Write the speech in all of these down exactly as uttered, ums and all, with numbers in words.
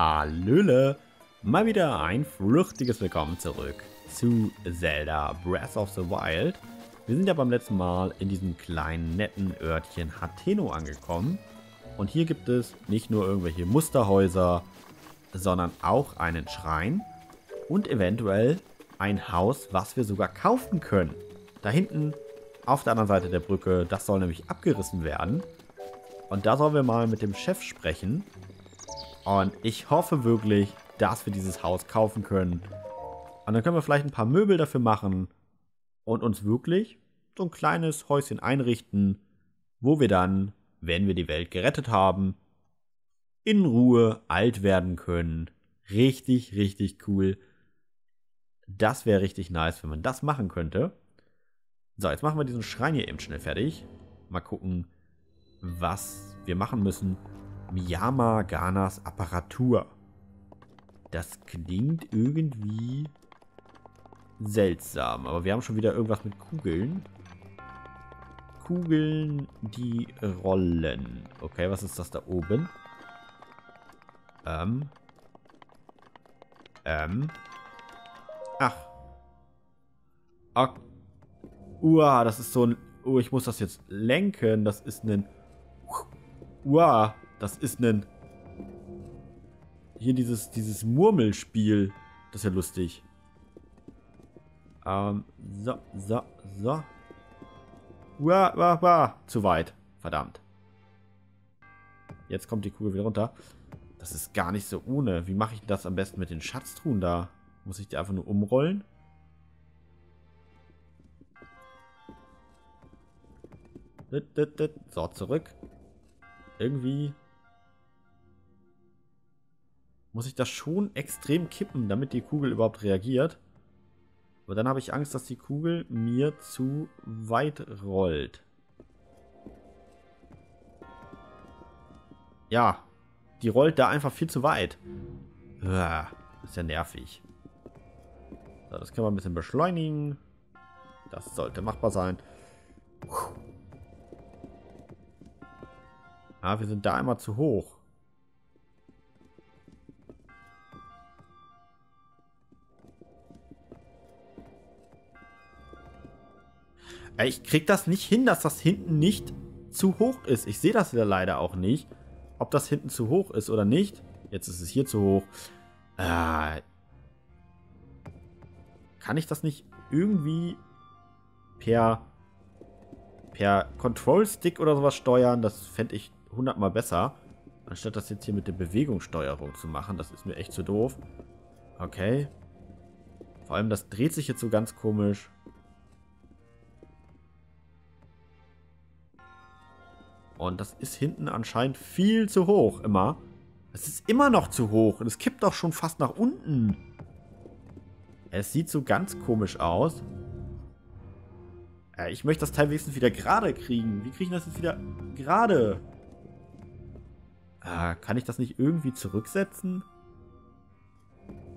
Hallöle, mal wieder ein flüchtiges Willkommen zurück zu Zelda Breath of the Wild. Wir sind ja beim letzten Mal in diesem kleinen netten Örtchen Hateno angekommen und hier gibt es nicht nur irgendwelche Musterhäuser, sondern auch einen Schrein und eventuell ein Haus, was wir sogar kaufen können. Da hinten auf der anderen Seite der Brücke, das soll nämlich abgerissen werden. Und da sollen wir mal mit dem Chef sprechen. Und ich hoffe wirklich, dass wir dieses Haus kaufen können. Und dann können wir vielleicht ein paar Möbel dafür machen und uns wirklich so ein kleines Häuschen einrichten, wo wir dann, wenn wir die Welt gerettet haben, in Ruhe alt werden können. Richtig, richtig cool. Das wäre richtig nice, wenn man das machen könnte. So, jetzt machen wir diesen Schrein hier eben schnell fertig. Mal gucken, was wir machen müssen. Miyamaganas Apparatur. Das klingt irgendwie seltsam. Aber wir haben schon wieder irgendwas mit Kugeln. Kugeln, die rollen. Okay, was ist das da oben? Ähm. Ähm. Ach. Okay. Uah, das ist so ein... Oh, ich muss das jetzt lenken. Das ist ein... Uah, das ist ein... Hier dieses, dieses Murmelspiel. Das ist ja lustig. Ähm, so, so, so. Uah, uah, uah. Zu weit. Verdammt. Jetzt kommt die Kugel wieder runter. Das ist gar nicht so ohne. Wie mache ich das am besten mit den Schatztruhen da? Muss ich die einfach nur umrollen? So, zurück. Irgendwie muss ich das schon extrem kippen, damit die Kugel überhaupt reagiert. Aber dann habe ich Angst, dass die Kugel mir zu weit rollt. Ja, die rollt da einfach viel zu weit. Ist ja nervig. So, das können wir ein bisschen beschleunigen. Das sollte machbar sein. Puh. Ah, wir sind da immer zu hoch. Ich krieg das nicht hin, dass das hinten nicht zu hoch ist. Ich sehe das ja leider auch nicht, ob das hinten zu hoch ist oder nicht. Jetzt ist es hier zu hoch. Äh, kann ich das nicht irgendwie per, per Control-Stick oder sowas steuern? Das fände ich hundertmal besser, anstatt das jetzt hier mit der Bewegungssteuerung zu machen. Das ist mir echt zu doof. Okay. Vor allem, das dreht sich jetzt so ganz komisch. Und das ist hinten anscheinend viel zu hoch, immer. Es ist immer noch zu hoch und es kippt doch schon fast nach unten. Es sieht so ganz komisch aus. Ich möchte das Teil wenigstens wieder gerade kriegen. Wie kriege ich das jetzt wieder gerade? Äh, kann ich das nicht irgendwie zurücksetzen?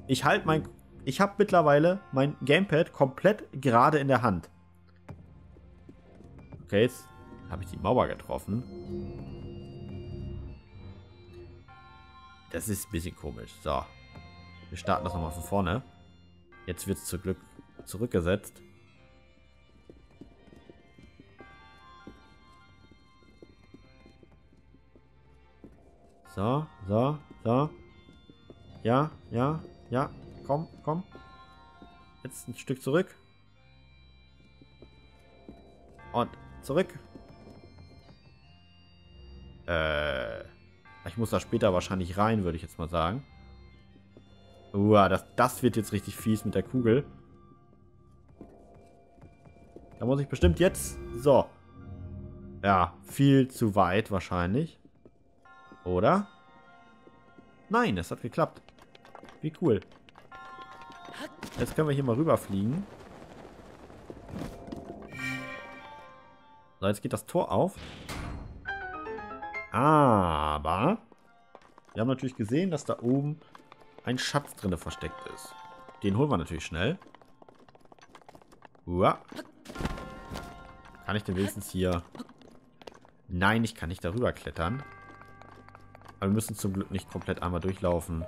Ich halte mein... Ich habe mittlerweile mein Gamepad komplett gerade in der Hand. Okay, jetzt habe ich die Mauer getroffen. Das ist ein bisschen komisch. So. Wir starten das nochmal von vorne. Jetzt wird es zum Glück zurückgesetzt. So, so, so. Ja, ja, ja. Komm, komm. Jetzt ein Stück zurück. Und zurück. Äh. Ich muss da später wahrscheinlich rein, würde ich jetzt mal sagen. Uah, das, das wird jetzt richtig fies mit der Kugel. Da muss ich bestimmt jetzt... So. Ja, viel zu weit wahrscheinlich. Oder? Nein, es hat geklappt. Wie cool. Jetzt können wir hier mal rüberfliegen. So, jetzt geht das Tor auf. Aber wir haben natürlich gesehen, dass da oben ein Schatz drinne versteckt ist. Den holen wir natürlich schnell. Uah. Kann ich denn wenigstens hier... Nein, ich kann nicht darüber klettern. Aber wir müssen zum Glück nicht komplett einmal durchlaufen.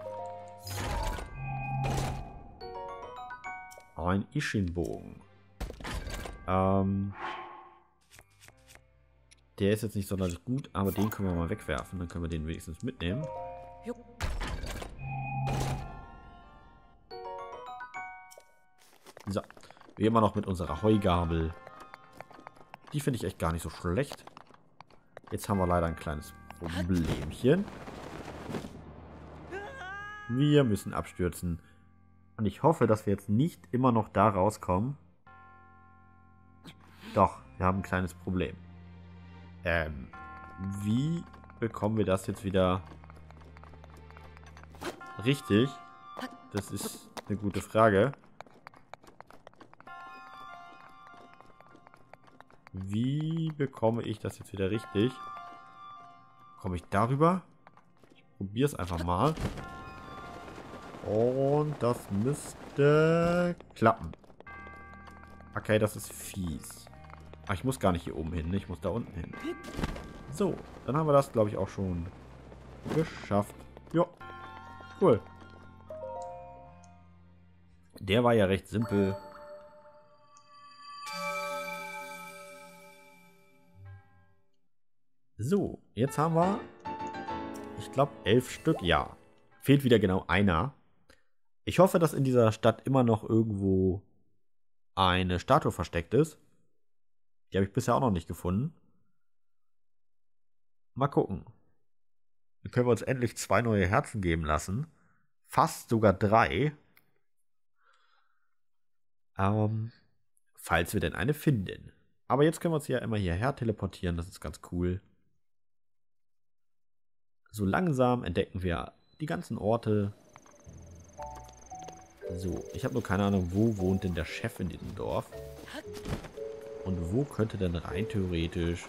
Ein Ishin-Bogen. Ähm, der ist jetzt nicht sonderlich gut, aber den können wir mal wegwerfen. Dann können wir den wenigstens mitnehmen. So. Wie immer noch mit unserer Heugabel. Die finde ich echt gar nicht so schlecht. Jetzt haben wir leider ein kleines Problemchen. Wir müssen abstürzen. Und ich hoffe, dass wir jetzt nicht immer noch da rauskommen. Doch, wir haben ein kleines Problem. Ähm, wie bekommen wir das jetzt wieder richtig? Das ist eine gute Frage. Wie bekomme ich das jetzt wieder richtig? Komme ich darüber? Ich probiere es einfach mal. Und das müsste klappen. Okay, das ist fies. Ah, ich muss gar nicht hier oben hin, ne? Ich muss da unten hin. So, dann haben wir das, glaube ich, auch schon geschafft. Jo, cool. Der war ja recht simpel. So, jetzt haben wir, ich glaube, elf Stück. Ja, fehlt wieder genau einer. Ich hoffe, dass in dieser Stadt immer noch irgendwo eine Statue versteckt ist. Die habe ich bisher auch noch nicht gefunden. Mal gucken. Dann können wir uns endlich zwei neue Herzen geben lassen. Fast sogar drei. Ähm, falls wir denn eine finden. Aber jetzt können wir uns ja immer hierher teleportieren. Das ist ganz cool. So langsam entdecken wir die ganzen Orte. So, ich habe nur keine Ahnung, wo wohnt denn der Chef in diesem Dorf? Und wo könnte denn rein theoretisch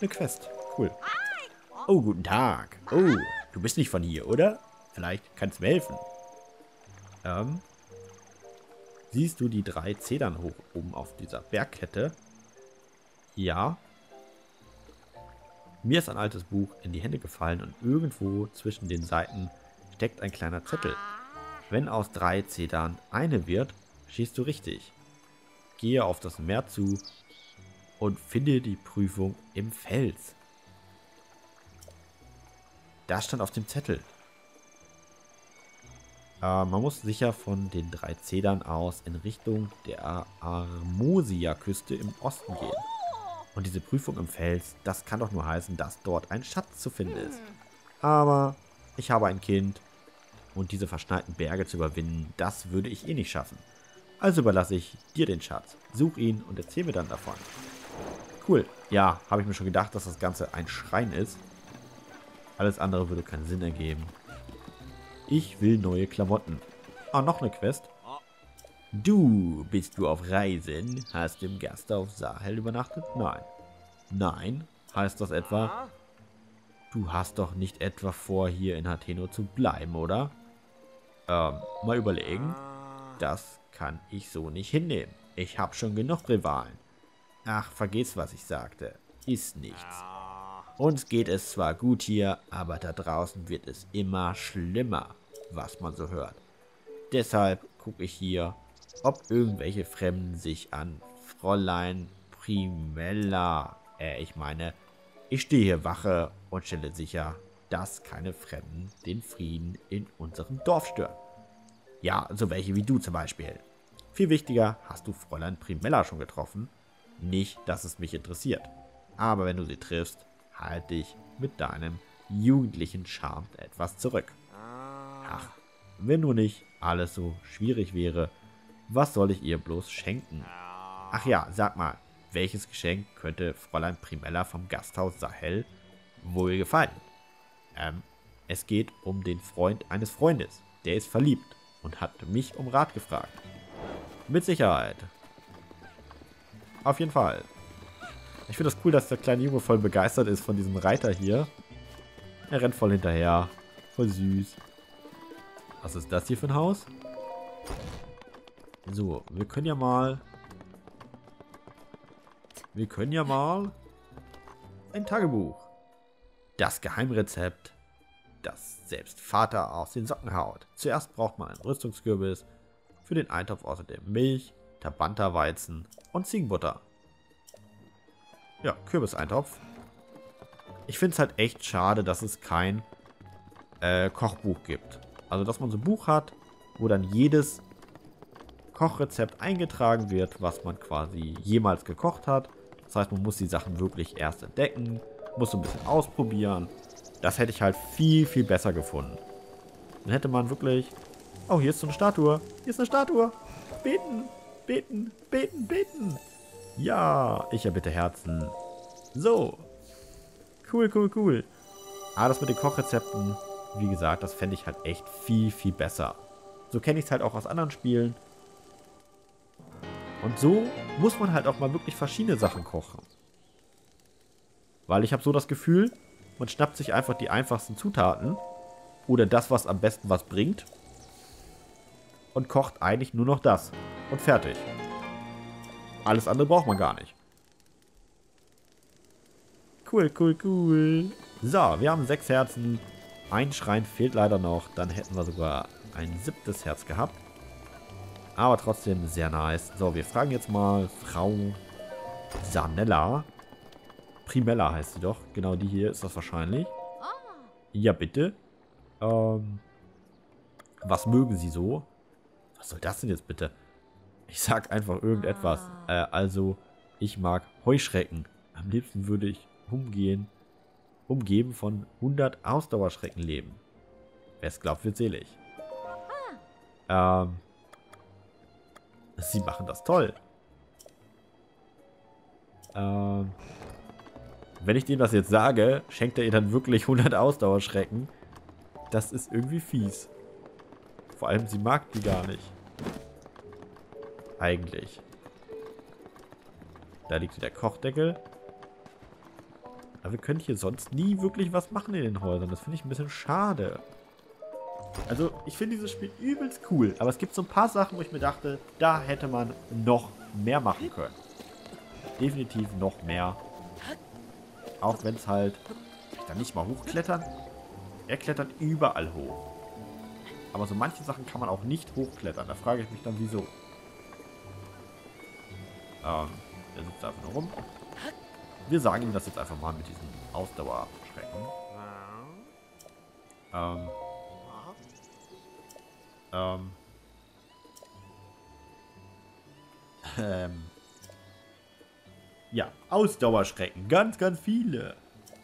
eine Quest? Cool. Oh, guten Tag. Oh, du bist nicht von hier, oder? Vielleicht kannst du mir helfen. Ähm, siehst du die drei Zedern hoch oben auf dieser Bergkette? Ja. Mir ist ein altes Buch in die Hände gefallen und irgendwo zwischen den Seiten steckt ein kleiner Zettel. Wenn aus drei Zedern eine wird, schießt du richtig. Gehe auf das Meer zu und finde die Prüfung im Fels. Das stand auf dem Zettel. Äh, man muss sicher von den drei Zedern aus in Richtung der Armosia-Küste im Osten gehen. Und diese Prüfung im Fels, das kann doch nur heißen, dass dort ein Schatz zu finden ist. Aber ich habe ein Kind. Und diese verschneiten Berge zu überwinden, das würde ich eh nicht schaffen. Also überlasse ich dir den Schatz. Such ihn und erzähl mir dann davon. Cool. Ja, habe ich mir schon gedacht, dass das Ganze ein Schrein ist. Alles andere würde keinen Sinn ergeben. Ich will neue Klamotten. Ah, noch eine Quest. Du, bist du auf Reisen? Hast du im Gasthof Sahel übernachtet? Nein. Nein? Heißt das etwa... Du hast doch nicht etwa vor, hier in Hateno zu bleiben, oder? Ähm, mal überlegen. Das kann ich so nicht hinnehmen. Ich habe schon genug Rivalen. Ach, vergiss, was ich sagte. Ist nichts. Uns geht es zwar gut hier, aber da draußen wird es immer schlimmer, was man so hört. Deshalb gucke ich hier, ob irgendwelche Fremden sich an Fräulein Primella... Äh, ich meine... Ich stehe hier Wache und stelle sicher, dass keine Fremden den Frieden in unserem Dorf stören. Ja, so welche wie du zum Beispiel. Viel wichtiger, hast du Fräulein Primella schon getroffen? Nicht, dass es mich interessiert. Aber wenn du sie triffst, halt dich mit deinem jugendlichen Charme etwas zurück. Ach, wenn nur nicht alles so schwierig wäre, was soll ich ihr bloß schenken? Ach ja, sag mal. Welches Geschenk könnte Fräulein Primella vom Gasthaus Sahel wohl gefallen? Ähm, es geht um den Freund eines Freundes. Der ist verliebt und hat mich um Rat gefragt. Mit Sicherheit. Auf jeden Fall. Ich finde das cool, dass der kleine Junge voll begeistert ist von diesem Reiter hier. Er rennt voll hinterher. Voll süß. Was ist das hier für ein Haus? So, wir können ja mal... Wir können ja mal ein Tagebuch. Das Geheimrezept, das selbst Vater aus den Socken haut. Zuerst braucht man einen Rüstungsgürbis, für den Eintopf außerdem Milch, Tabanterweizen und Ziegenbutter. Ja, Kürbiseintopf. Ich finde es halt echt schade, dass es kein äh, Kochbuch gibt. Also, dass man so ein Buch hat, wo dann jedes Kochrezept eingetragen wird, was man quasi jemals gekocht hat. Das heißt, man muss die Sachen wirklich erst entdecken, muss so ein bisschen ausprobieren. Das hätte ich halt viel, viel besser gefunden. Dann hätte man wirklich... Oh, hier ist so eine Statue. Hier ist eine Statue. Beten, beten, beten, beten. Ja, ich erbitte Herzen. So. Cool, cool, cool. Aber das mit den Kochrezepten, wie gesagt, das fände ich halt echt viel, viel besser. So kenne ich es halt auch aus anderen Spielen. Und so muss man halt auch mal wirklich verschiedene Sachen kochen. Weil ich habe so das Gefühl, man schnappt sich einfach die einfachsten Zutaten oder das, was am besten was bringt und kocht eigentlich nur noch das und fertig. Alles andere braucht man gar nicht. Cool, cool, cool. So, wir haben sechs Herzen. Ein Schrein fehlt leider noch. Dann hätten wir sogar ein siebtes Herz gehabt. Aber trotzdem sehr nice. So, wir fragen jetzt mal Frau Sanella. Primella heißt sie doch. Genau die hier ist das wahrscheinlich. Ja, bitte. Ähm, was mögen sie so? Was soll das denn jetzt bitte? Ich sag einfach irgendetwas. Äh, also, ich mag Heuschrecken. Am liebsten würde ich umgehen, umgeben von hundert Ausdauerschrecken leben. Wer es glaubt, wird selig. Ähm... Sie machen das toll. Ähm, wenn ich dem das jetzt sage, schenkt er ihr dann wirklich hundert Ausdauerschrecken. Das ist irgendwie fies. Vor allem, sie mag die gar nicht. Eigentlich. Da liegt wieder Kochdeckel. Aber wir können hier sonst nie wirklich was machen in den Häusern. Das finde ich ein bisschen schade. Also, ich finde dieses Spiel übelst cool, aber es gibt so ein paar Sachen, wo ich mir dachte, da hätte man noch mehr machen können. Definitiv noch mehr. Auch wenn es halt... Kann ich da nicht mal hochklettern? Er klettert überall hoch. Aber so manche Sachen kann man auch nicht hochklettern. Da frage ich mich dann, wieso. Ähm, der sitzt einfach nur rum. Wir sagen ihm das jetzt einfach mal mit diesem Ausdauerschrecken. Ähm... Ähm. Ähm. Ja, Ausdauerschrecken. Ganz, ganz viele.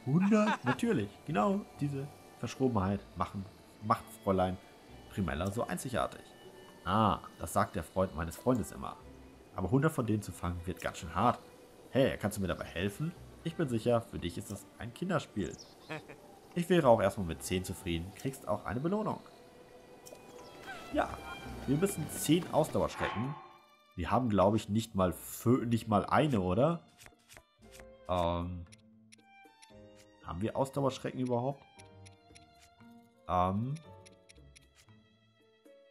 hundert? Natürlich. Genau diese Verschrobenheit machen, macht Fräulein Primella so einzigartig. Ah, das sagt der Freund meines Freundes immer. Aber hundert von denen zu fangen wird ganz schön hart. Hey, kannst du mir dabei helfen? Ich bin sicher, für dich ist das ein Kinderspiel. Ich wäre auch erstmal mit zehn zufrieden. Kriegst auch eine Belohnung. Ja, wir müssen zehn Ausdauerschrecken. Wir haben, glaube ich, nicht mal nicht mal eine, oder? Ähm. Haben wir Ausdauerschrecken überhaupt? Ähm.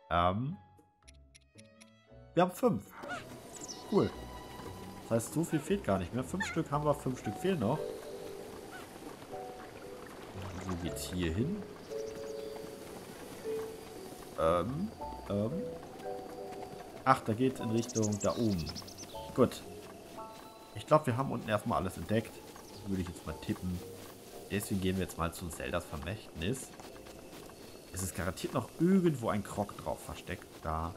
Ähm. Wir haben fünf. Cool. Das heißt, so viel fehlt gar nicht mehr. Fünf Stück haben wir, fünf Stück fehlen noch. So geht's hier hin. Ähm, ähm. Ach, da geht's in Richtung da oben. Gut. Ich glaube, wir haben unten erstmal alles entdeckt. Würde ich jetzt mal tippen. Deswegen gehen wir jetzt mal zu Zeldas Vermächtnis. Es ist garantiert noch irgendwo ein Krog drauf versteckt. Da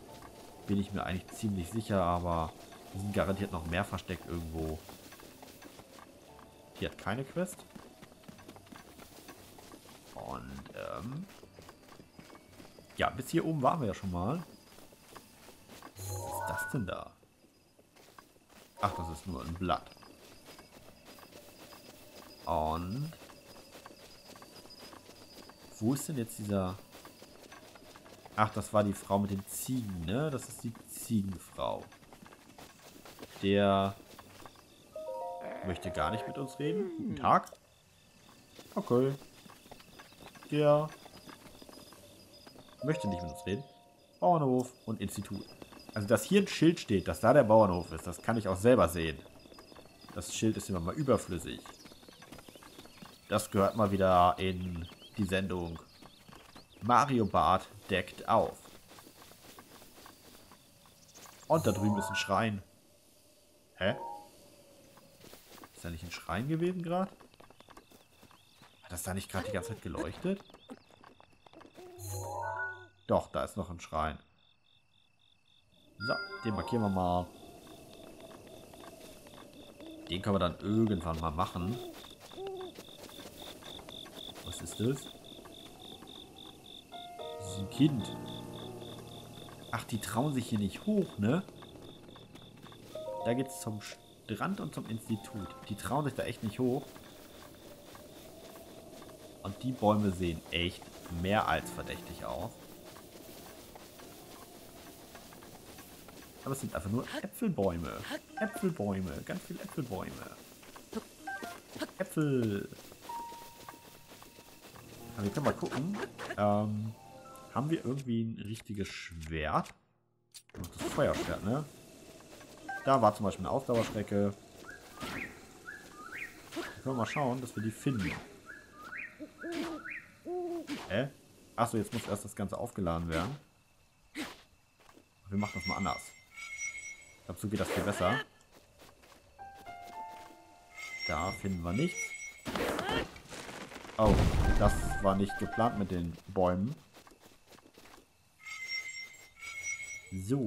bin ich mir eigentlich ziemlich sicher, aber es sind garantiert noch mehr versteckt irgendwo. Hier hat keine Quest. Und, ähm... ja, bis hier oben waren wir ja schon mal. Was ist das denn da? Ach, das ist nur ein Blatt. Und... wo ist denn jetzt dieser... Ach, das war die Frau mit den Ziegen, ne? Das ist die Ziegenfrau. Der... möchte gar nicht mit uns reden. Guten Tag. Okay. Der... möchte nicht mit uns reden. Bauernhof und Institut. Also, dass hier ein Schild steht, dass da der Bauernhof ist, das kann ich auch selber sehen. Das Schild ist immer mal überflüssig. Das gehört mal wieder in die Sendung. Mario Barth deckt auf. Und da drüben ist ein Schrein. Hä? Ist da nicht ein Schrein gewesen gerade? Hat das da nicht gerade die ganze Zeit geleuchtet? Doch, da ist noch ein Schrein. So, den markieren wir mal. Den können wir dann irgendwann mal machen. Was ist das? Das ist ein Kind. Ach, die trauen sich hier nicht hoch, ne? Da geht's zum Strand und zum Institut. Die trauen sich da echt nicht hoch. Und die Bäume sehen echt mehr als verdächtig aus. Aber es sind einfach nur Äpfelbäume. Äpfelbäume. Ganz viele Äpfelbäume. Äpfel. Aber wir können mal gucken. Ähm, haben wir irgendwie ein richtiges Schwert? Das Feuerschwert, ne? Da war zum Beispiel eine Ausdauerstrecke. Wir können mal schauen, dass wir die finden. Hä? Äh? Achso, jetzt muss erst das Ganze aufgeladen werden. Wir machen das mal anders. Dazu geht das viel besser. Da finden wir nichts. Oh, das war nicht geplant mit den Bäumen. So.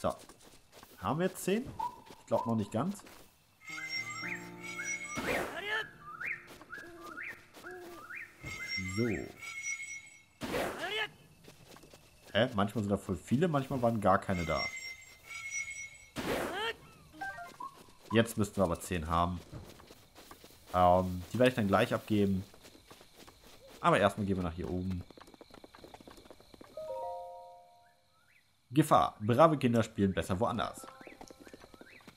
So. Haben wir jetzt zehn? Ich glaube noch nicht ganz. So. Hä? Manchmal sind da voll viele, manchmal waren gar keine da. Jetzt müssten wir aber zehn haben. Ähm, die werde ich dann gleich abgeben. Aber erstmal gehen wir nach hier oben. Gefahr. Brave Kinder spielen besser woanders.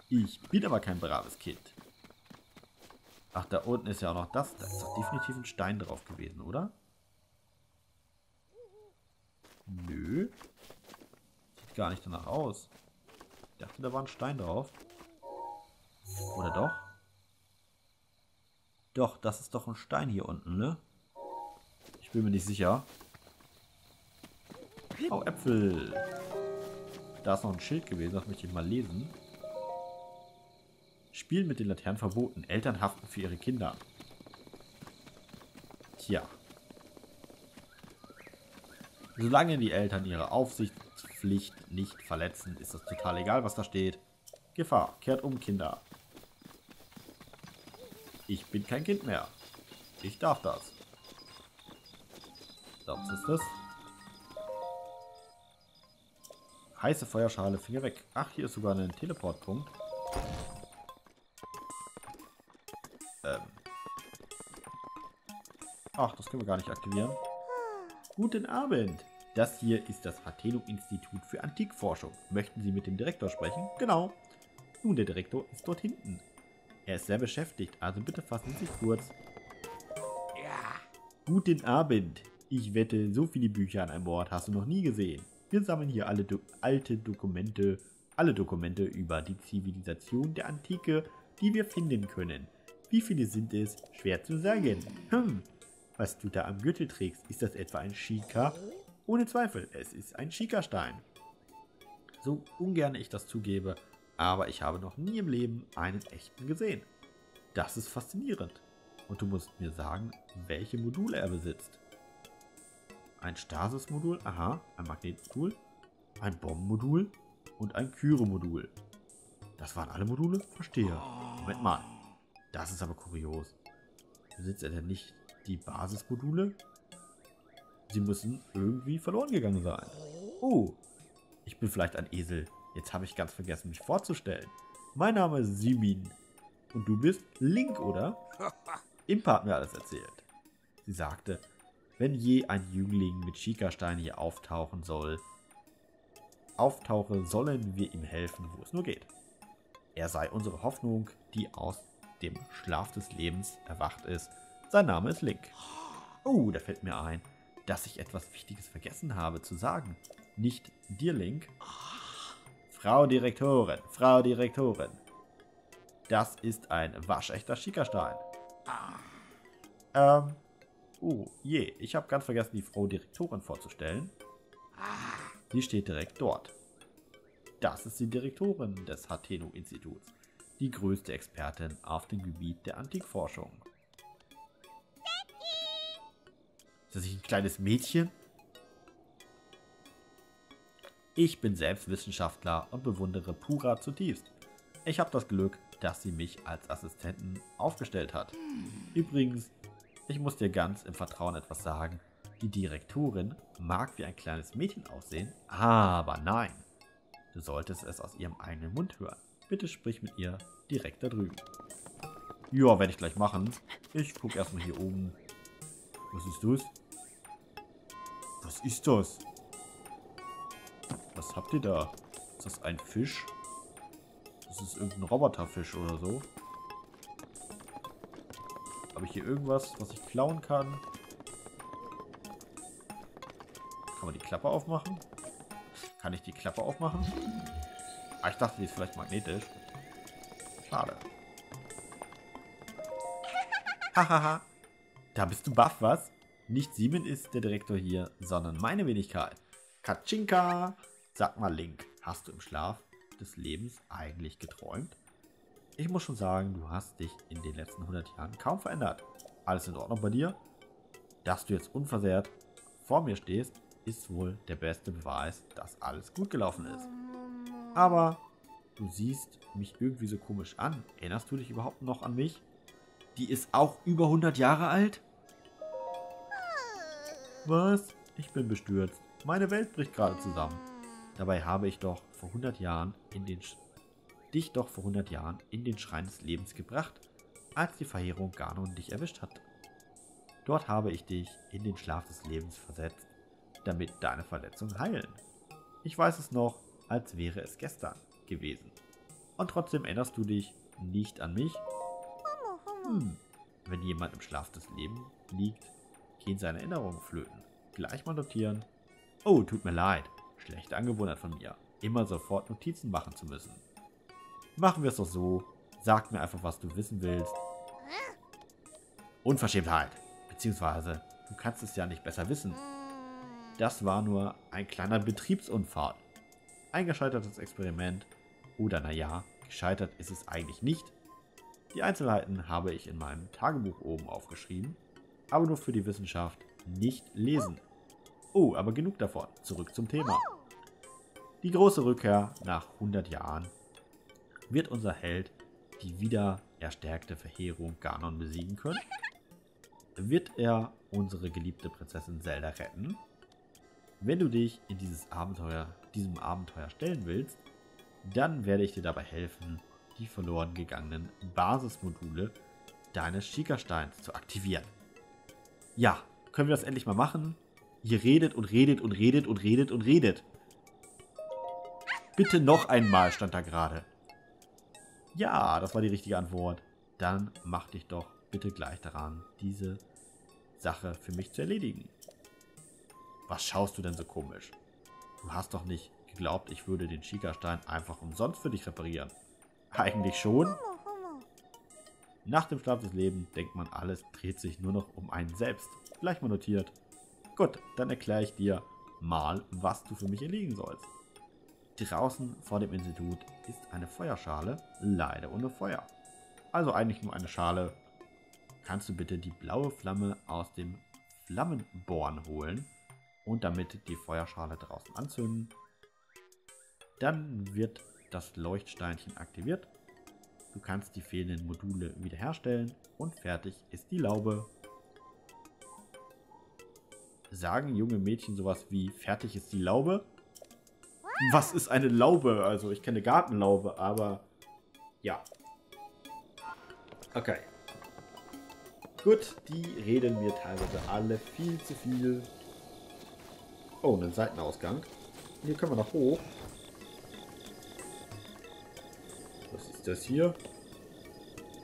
Ich bin aber kein braves Kind. Ach, da unten ist ja auch noch das. Da ist doch definitiv ein Stein drauf gewesen, oder? Nö. Sieht gar nicht danach aus. Ich dachte, da war ein Stein drauf. Oder doch? Doch, das ist doch ein Stein hier unten, ne? Ich bin mir nicht sicher. Oh, Äpfel. Da ist noch ein Schild gewesen, das möchte ich mal lesen. Spielen mit den Laternen verboten. Eltern haften für ihre Kinder. Tja. Solange die Eltern ihre Aufsichtspflicht nicht verletzen, ist das total egal, was da steht. Gefahr. Kehrt um, Kinder. Ich bin kein Kind mehr. Ich darf das. So, was ist das? Heiße Feuerschale, Finger weg. Ach, hier ist sogar ein Teleportpunkt. Ähm. Ach, das können wir gar nicht aktivieren. Guten Abend. Das hier ist das Hateno-Institut für Antikforschung. Möchten Sie mit dem Direktor sprechen? Genau. Nun, der Direktor ist dort hinten. Er ist sehr beschäftigt, also bitte fassen Sie sich kurz. Ja. Guten Abend. Ich wette, so viele Bücher an einem Ort hast du noch nie gesehen. Wir sammeln hier alle do- alte Dokumente, alle Dokumente über die Zivilisation der Antike, die wir finden können. Wie viele sind es? Schwer zu sagen. Hm. Was du da am Gürtel trägst, ist das etwa ein Schika? Ohne Zweifel, es ist ein Schika-Stein. So ungern ich das zugebe, aber ich habe noch nie im Leben einen echten gesehen. Das ist faszinierend. Und du musst mir sagen, welche Module er besitzt. Ein Stasis-Modul, aha, ein Magnetmodul, ein Bombenmodul und ein Kyro-Modul. Das waren alle Module? Verstehe. Moment mal. Das ist aber kurios. Besitzt er denn nicht die Basismodule? Sie müssen irgendwie verloren gegangen sein. Oh, ich bin vielleicht ein Esel. Jetzt habe ich ganz vergessen, mich vorzustellen. Mein Name ist Simin. Und du bist Link, oder? Impa hat mir alles erzählt. Sie sagte, wenn je ein Jüngling mit Schika-Steinen hier auftauchen soll, auftauche, sollen wir ihm helfen, wo es nur geht. Er sei unsere Hoffnung, die aus dem Schlaf des Lebens erwacht ist. Sein Name ist Link. Oh, da fällt mir ein, dass ich etwas Wichtiges vergessen habe zu sagen. Nicht dir, Link. Frau Direktorin, Frau Direktorin. Das ist ein waschechter Schika-Stein. Ähm. Oh, je. Ich habe ganz vergessen, die Frau Direktorin vorzustellen. Die steht direkt dort. Das ist die Direktorin des Hateno-Instituts. Die größte Expertin auf dem Gebiet der Antikforschung. Ist das nicht ein kleines Mädchen? Ich bin selbst Wissenschaftler und bewundere Pura zutiefst. Ich habe das Glück, dass sie mich als Assistenten aufgestellt hat. Übrigens, ich muss dir ganz im Vertrauen etwas sagen. Die Direktorin mag wie ein kleines Mädchen aussehen, aber nein. Du solltest es aus ihrem eigenen Mund hören. Bitte sprich mit ihr direkt da drüben. Ja, werde ich gleich machen. Ich gucke erstmal hier oben. Was ist das? Was ist das? Was habt ihr da? Ist das ein Fisch? Das ist irgendein Roboterfisch oder so. Habe ich hier irgendwas, was ich klauen kann? Kann man die Klappe aufmachen? Kann ich die Klappe aufmachen? Ah, ich dachte, die ist vielleicht magnetisch. Schade. Hahaha. Da bist du baff, was? Nicht Simin ist der Direktor hier, sondern meine Wenigkeit. Kachinka! Sag mal, Link, hast du im Schlaf des Lebens eigentlich geträumt? Ich muss schon sagen, du hast dich in den letzten hundert Jahren kaum verändert. Alles in Ordnung bei dir? Dass du jetzt unversehrt vor mir stehst, ist wohl der beste Beweis, dass alles gut gelaufen ist. Aber du siehst mich irgendwie so komisch an. Erinnerst du dich überhaupt noch an mich? Die ist auch über hundert Jahre alt? Was? Ich bin bestürzt. Meine Welt bricht gerade zusammen. Dabei habe ich doch vor hundert Jahren in den Sch dich doch vor hundert Jahren in den Schrein des Lebens gebracht, als die Verheerung Ganon dich erwischt hat. Dort habe ich dich in den Schlaf des Lebens versetzt, damit deine Verletzungen heilen. Ich weiß es noch, als wäre es gestern gewesen. Und trotzdem erinnerst du dich nicht an mich? Hm. Wenn jemand im Schlaf des Lebens liegt, gehen seine Erinnerungen flöten. Gleich mal notieren. Oh, tut mir leid. Schlechte Angewohnheit von mir, immer sofort Notizen machen zu müssen. Machen wir es doch so. Sag mir einfach, was du wissen willst. Unverschämtheit. Beziehungsweise, du kannst es ja nicht besser wissen. Das war nur ein kleiner Betriebsunfall. Ein gescheitertes Experiment. Oder naja, gescheitert ist es eigentlich nicht. Die Einzelheiten habe ich in meinem Tagebuch oben aufgeschrieben, aber nur für die Wissenschaft nicht lesen. Oh, aber genug davon. Zurück zum Thema. Die große Rückkehr nach hundert Jahren wird unser Held die wieder erstärkte Verheerung Ganon besiegen können? Wird er unsere geliebte Prinzessin Zelda retten? Wenn du dich in dieses Abenteuer, diesem Abenteuer stellen willst, dann werde ich dir dabei helfen, die verloren gegangenen Basismodule deines Schickersteins zu aktivieren. Ja, können wir das endlich mal machen? Ihr redet und redet und redet und redet und redet. Bitte noch einmal, stand da gerade. Ja, das war die richtige Antwort. Dann mach dich doch bitte gleich daran, diese Sache für mich zu erledigen. Was schaust du denn so komisch? Du hast doch nicht geglaubt, ich würde den Schickerstein einfach umsonst für dich reparieren. Eigentlich schon. Nach dem Schlaf des Lebens denkt man, alles dreht sich nur noch um einen selbst. Gleich mal notiert. Gut, dann erkläre ich dir mal, was du für mich erledigen sollst. Draußen vor dem Institut ist eine Feuerschale, leider ohne Feuer. Also eigentlich nur eine Schale. Kannst du bitte die blaue Flamme aus dem Flammenborn holen und damit die Feuerschale draußen anzünden. Dann wird das Leuchtsteinchen aktiviert. Du kannst die fehlenden Module wiederherstellen und fertig ist die Laube. Sagen junge Mädchen sowas wie, fertig ist die Laube? Was ist eine Laube? Also ich kenne Gartenlaube, aber ja. Okay. Gut, die reden mir teilweise alle viel zu viel. Oh, einen Seitenausgang. Hier können wir noch hoch. Was ist das hier?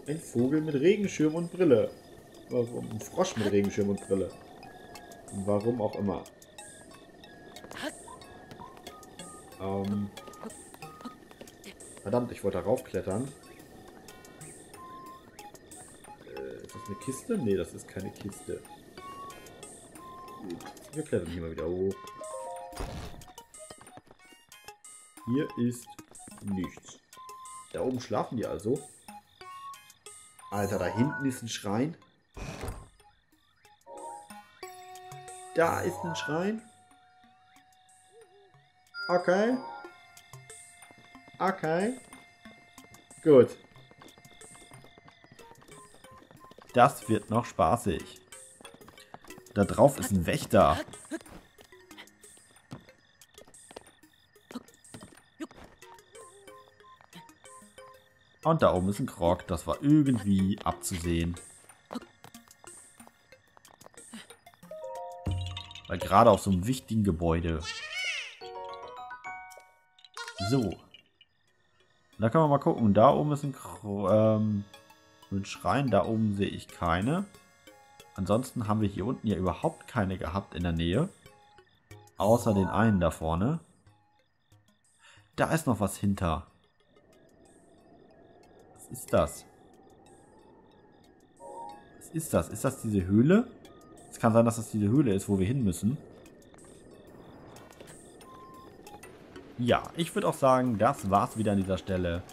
Ein Vogel mit Regenschirm und Brille. Warum? Ein Frosch mit Regenschirm und Brille. Warum auch immer. Ähm. Verdammt, ich wollte da raufklettern. Äh, ist das eine Kiste? Ne, das ist keine Kiste. Gut, wir klettern hier mal wieder hoch. Hier ist nichts. Da oben schlafen die also. Alter, da hinten ist ein Schrein. Da ist ein Schrein. Okay. Okay. Gut. Das wird noch spaßig. Da drauf ist ein Wächter. Und da oben ist ein Krog. Das war irgendwie abzusehen. Weil gerade auf so einem wichtigen Gebäude. So. Da können wir mal gucken. Da oben ist ein, ähm, ein Schrein. Da oben sehe ich keine. Ansonsten haben wir hier unten ja überhaupt keine gehabt in der Nähe. Außer den einen da vorne. Da ist noch was hinter. Ist das? Was ist das? Ist das diese Höhle? Es kann sein, dass das diese Höhle ist, wo wir hin müssen. Ja, ich würde auch sagen, das war's wieder an dieser Stelle.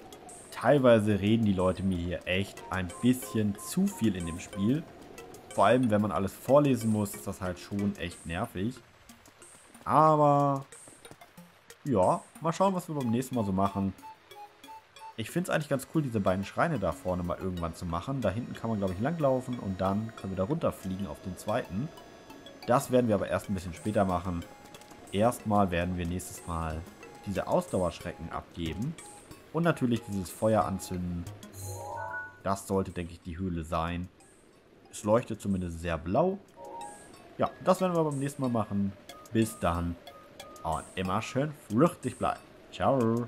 Teilweise reden die Leute mir hier echt ein bisschen zu viel in dem Spiel. Vor allem, wenn man alles vorlesen muss, ist das halt schon echt nervig. Aber ja, mal schauen, was wir beim nächsten Mal so machen. Ich finde es eigentlich ganz cool, diese beiden Schreine da vorne mal irgendwann zu machen. Da hinten kann man, glaube ich, langlaufen und dann können wir da runterfliegen auf den zweiten. Das werden wir aber erst ein bisschen später machen. Erstmal werden wir nächstes Mal diese Ausdauerschrecken abgeben. Und natürlich dieses Feuer anzünden. Das sollte, denke ich, die Höhle sein. Es leuchtet zumindest sehr blau. Ja, das werden wir beim nächsten Mal machen. Bis dann. Und immer schön flüchtig bleiben. Ciao.